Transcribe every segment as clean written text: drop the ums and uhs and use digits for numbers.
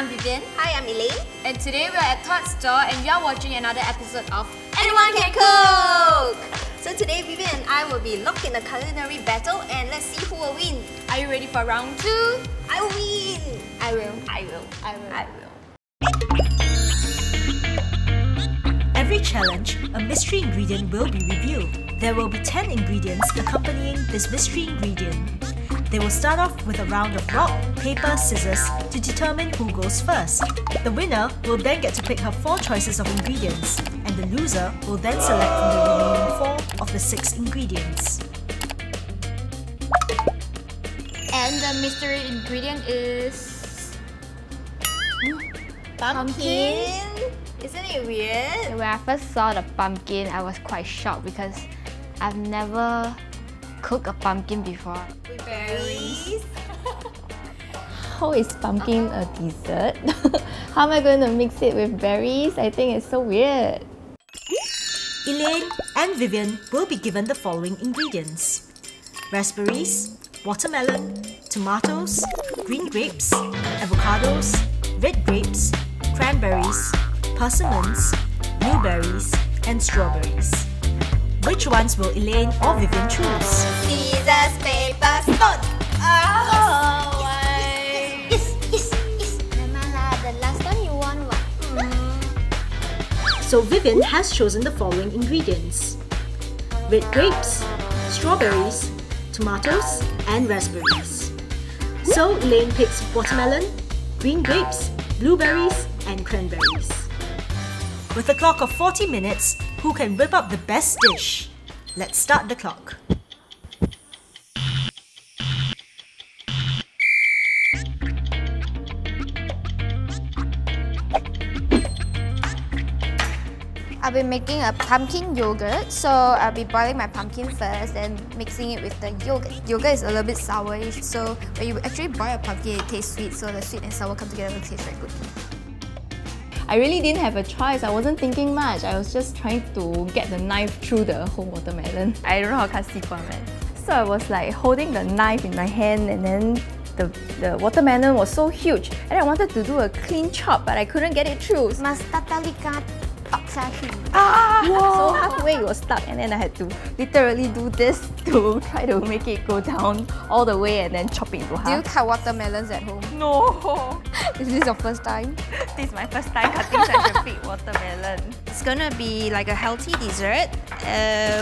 I'm Vivian. Hi, I'm Elaine. And today we're at Todd's Store and you're watching another episode of Anyone Can Cook! So today Vivian and I will be locked in a culinary battle and let's see who will win. Are you ready for round two? I will win! I will. I will. I will. I will. Every challenge, a mystery ingredient will be revealed. There will be 10 ingredients accompanying this mystery ingredient. They will start off with a round of rock, paper, scissors to determine who goes first. The winner will then get to pick her 4 choices of ingredients, and the loser will then select from the remaining 4 of the 6 ingredients. And the mystery ingredient is... Pumpkin? Isn't it weird? When I first saw the pumpkin, I was quite shocked because I've never cooked a pumpkin before. Berries. How is pumpkin a dessert? How am I going to mix it with berries? I think it's so weird. Elaine and Vivian will be given the following ingredients: raspberries, watermelon, tomatoes, green grapes, avocados, red grapes, cranberries, persimmons, blueberries, and strawberries. Which ones will Elaine or Vivian choose? Scissors, paper, stone! Oh, why? Yes! Namala, the last one you won what? So Vivian has chosen the following ingredients: red grapes, strawberries, tomatoes, and raspberries. So Elaine picks watermelon, green grapes, blueberries, and cranberries. With a clock of 40 minutes, who can whip up the best dish? Let's start the clock. I'll be making a pumpkin yogurt, so I'll be boiling my pumpkin first and mixing it with the yogurt. Yogurt is a little bit sourish, so when you actually boil a pumpkin, it tastes sweet, so the sweet and sour come together and taste very good. I really didn't have a choice. I wasn't thinking much. I was just trying to get the knife through the whole watermelon. I don't know how to cut seafood, man. So I was like holding the knife in my hand, and then the watermelon was so huge, and I wanted to do a clean chop, but I couldn't get it through. So halfway it was stuck, and then I had to literally do this to try to make it go down all the way and then chop it into half. Do you cut watermelons at home? No! Is this your first time? This is my first time cutting such a big watermelon. It's gonna be like a healthy dessert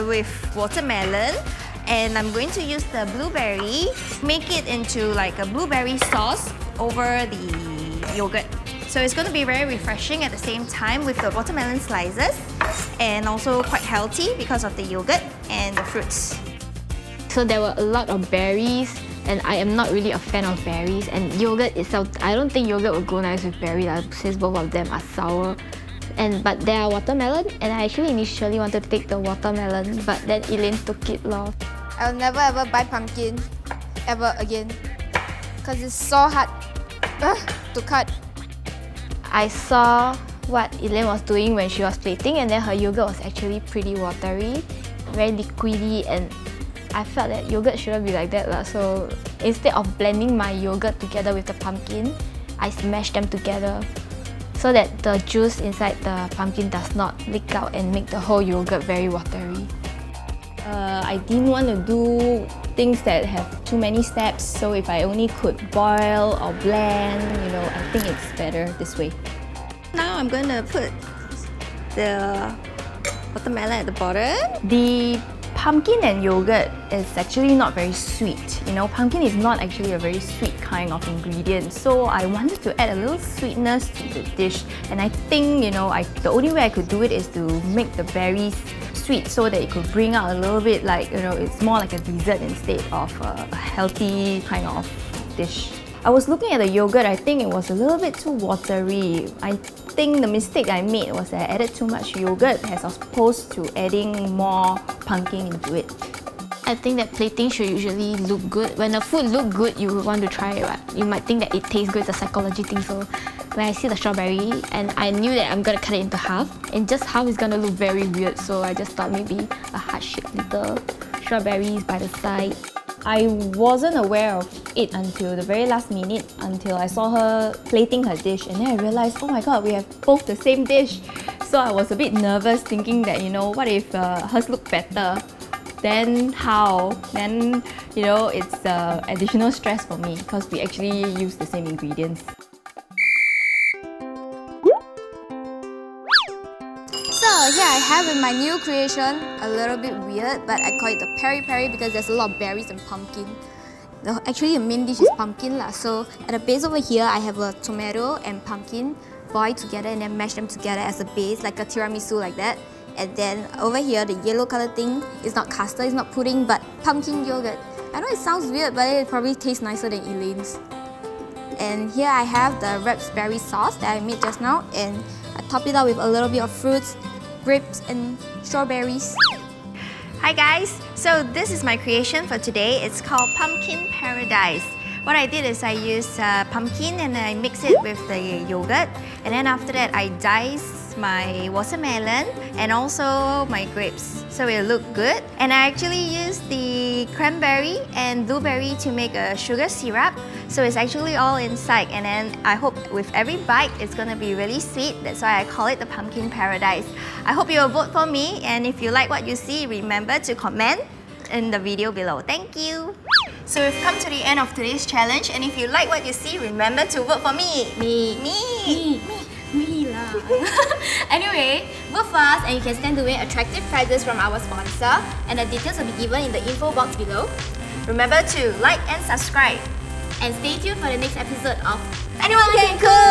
with watermelon, and I'm going to use the blueberry, make it into like a blueberry sauce over the yogurt. So it's going to be very refreshing at the same time with the watermelon slices, and also quite healthy because of the yogurt and the fruits. So there were a lot of berries, and I am not really a fan of berries, and yogurt itself, I don't think yogurt would go nice with berries since both of them are sour. But there are watermelon, and I actually initially wanted to take the watermelon, but then Elaine took it off. I'll never ever buy pumpkin ever again because it's so hard to cut. I saw what Elaine was doing when she was plating, and then her yogurt was actually pretty watery, very liquidy, and I felt that yogurt shouldn't be like that lah. So instead of blending my yogurt together with the pumpkin, I smashed them together so that the juice inside the pumpkin does not leak out and make the whole yogurt very watery. I didn't want to do things that have too many steps, so if I only could boil or blend, you know, I think it's better this way. Now I'm going to put the watermelon at the bottom. The pumpkin and yogurt is actually not very sweet. You know, pumpkin is not actually a very sweet kind of ingredient, so I wanted to add a little sweetness to the dish, and I think, you know, the only way I could do it is to make the berries sweet so that it could bring out a little bit, like, you know, it's more like a dessert instead of a healthy kind of dish. I was looking at the yogurt, I think it was a little bit too watery. I think the mistake I made was that I added too much yogurt as opposed to adding more pumpkin into it. I think that plating should usually look good. When the food looks good, you would want to try it, right? You might think that it tastes good, it's a psychology thing. So when I see the strawberry, and I knew that I'm gonna cut it into half, and just half is gonna look very weird, so I just thought maybe a heart-shaped little strawberries by the side. I wasn't aware of it until the very last minute, until I saw her plating her dish, and then I realized, oh my god, we have both the same dish. So I was a bit nervous, thinking that, you know, what if hers look better? Then how? Then, you know, it's additional stress for me because we actually use the same ingredients. So here I have in my new creation, a little bit weird, but I call it the peri-peri because there's a lot of berries and pumpkin. Actually the main dish is pumpkin lah. So at the base over here, I have a tomato and pumpkin boiled together and then mash them together as a base, like a tiramisu like that. And then over here, the yellow colour thing is not custard, it's not pudding, but pumpkin yogurt. I know it sounds weird, but it probably tastes nicer than Elaine's. And here I have the raspberry sauce that I made just now, and I top it up with a little bit of fruits, grapes and strawberries. Hi guys! So this is my creation for today. It's called Pumpkin Paradise. What I did is I used pumpkin and I mix it with the yogurt, and then after that I dice my watermelon and also my grapes so it'll look good. And I actually used the cranberry and blueberry to make a sugar syrup, so it's actually all inside, and then I hope with every bite it's gonna be really sweet. That's why I call it the Pumpkin Paradise. I hope you'll vote for me, and if you like what you see, remember to comment in the video below. Thank you! So we've come to the end of today's challenge, and if you like what you see, remember to vote for me! Me lah! Anyway, vote for us and you can stand to win attractive prizes from our sponsor, and the details will be given in the info box below. Remember to like and subscribe! And stay tuned for the next episode of Anyone Can Cook!